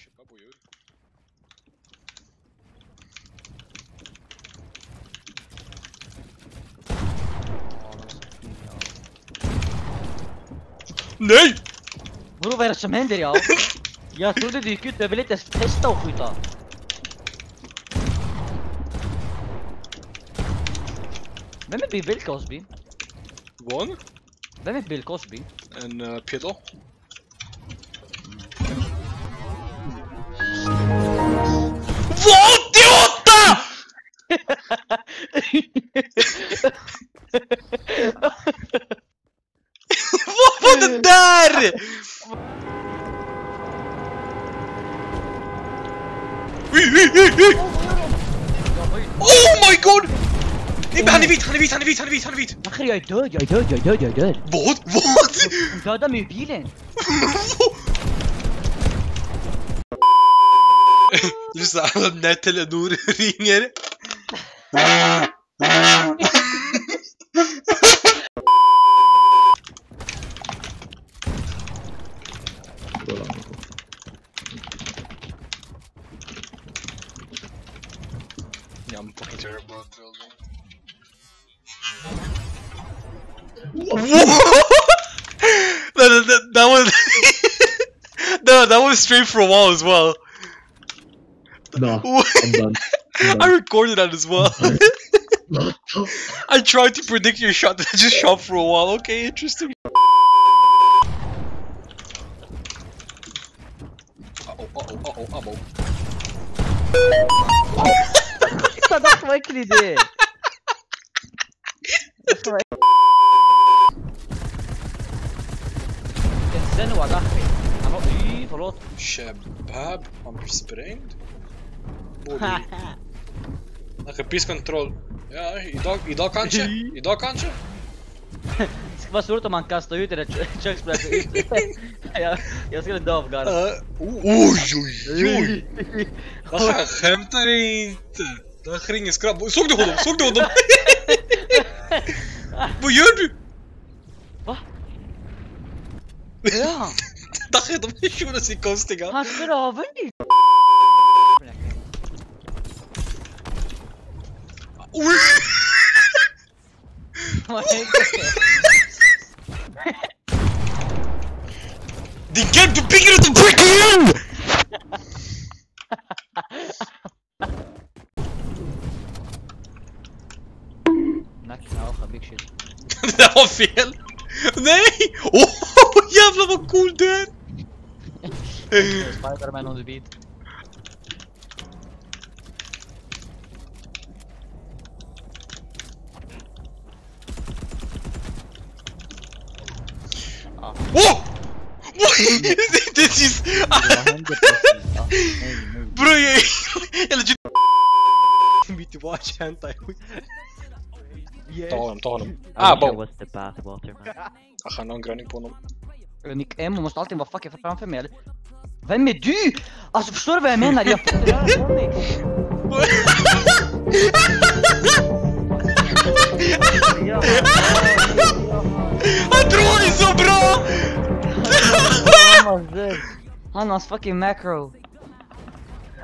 Shit, wat boeiend. Nee! Bro, waar is hem heen der, ja? Ja, zo doet die kut, we willen het testen of goed. Ben met Bill Cosby? Gewoon? Ben met Bill Cosby? En Pietro? Wow, idiota! Wat was het daar? Oh my god! Ik ben aan de wiet, aan de wiet. Wacht, jij dood. Wat? Ik zou dat met bielen. We staan net te doorringen. Yeah, I'm fucking terrible at building. That was no, that was straight for a wall as well. No, I'm done. I recorded that as well. I tried to predict your shot, that I just shot for a while. Okay, interesting. Uh oh. That's my kid. That's my. I'm not evil. Shabab, I'm sprained. Haha. Peace control. Ja, idag kantje. Idag kantje. Skva surto man kasta ut det checks plats. Ja, jag skulle dö av garden. Oj. Jag skämtar inte. Det ringer skrabb. Såg du honom? Vad gör du? Va? Ja. Det är de sjuka psykostiga. Han skravar dig. They get the bigger the brick in! Dat was veel! Nee! Oh, jävlar vad cool du är! Spiderman on the beat. Oh! This is. Bro, you legit me to watch hentai. Told him. Ah, but what's the bath water, man? I ga nog running pon him. Nick M must altijd wat fucking verplan van mij. Vem är du? Alltså förstår vad jag menar? Jag Han tror det så bra! Han har fucking macro.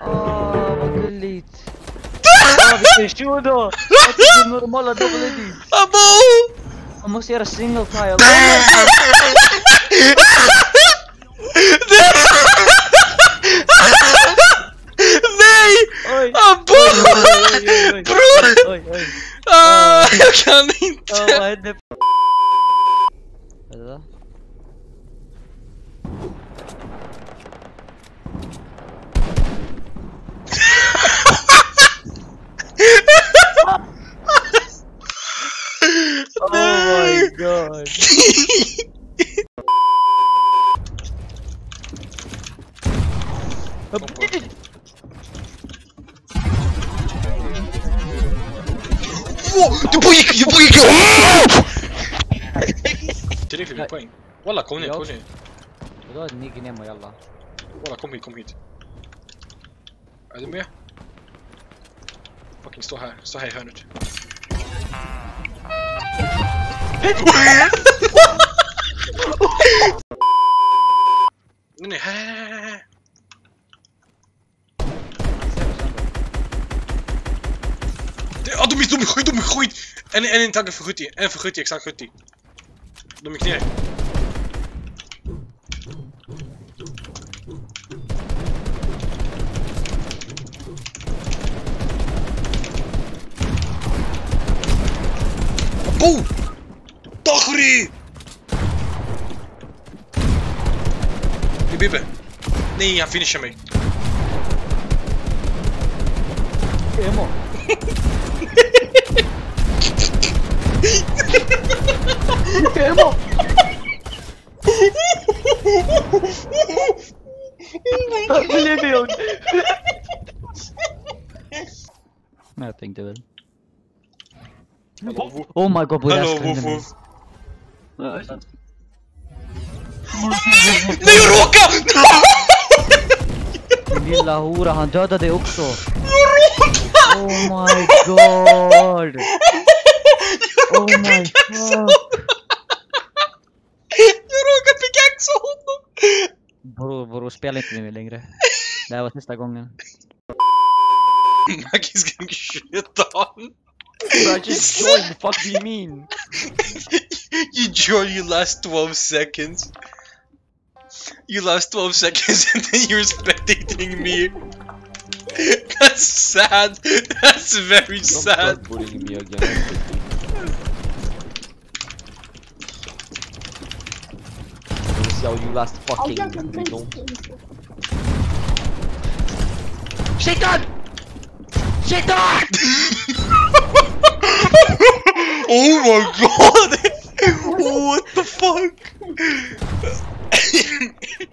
Åh, vad gulligt. Vilken tjur då! Det är normala double edit. Han måste göra single file. Nej! Abo! Bror! Jag kan inte! Vad är det? Oh my god. Whoa, والله كوني بدنا نيجي نيمو يلا والله كم هيت ادميه fucking stå här i hörnet. Nej. Ah, doe me goed. En in tanken vergoed die. En vergoed die, ik sta goed die. Doe me neer. Boom! Tachri! Die biepen. Nee, ja, finish hem. Helemaal. Helemaal. Wat wil je doen? Nou, ik denk dat wel. Oh my god, Buddha. Hallo, woef woef. Nee, Roka! Mila hoera, han dödade också. Roka! Oh my god. Oh my god. Jag råkade pickaxe honom. Bro, spela inte med mig längre. Det här var sista gången. Maggie's gonna shit on. Bro, I just joined, the fuck do you mean? You joined, you last 12 seconds. You last 12 seconds and then you're spectating me. That's sad. That's very sad. Don't start bullying me again. This is how you last fucking middle. Shaitan! Shaitan! Oh my god! What the fuck?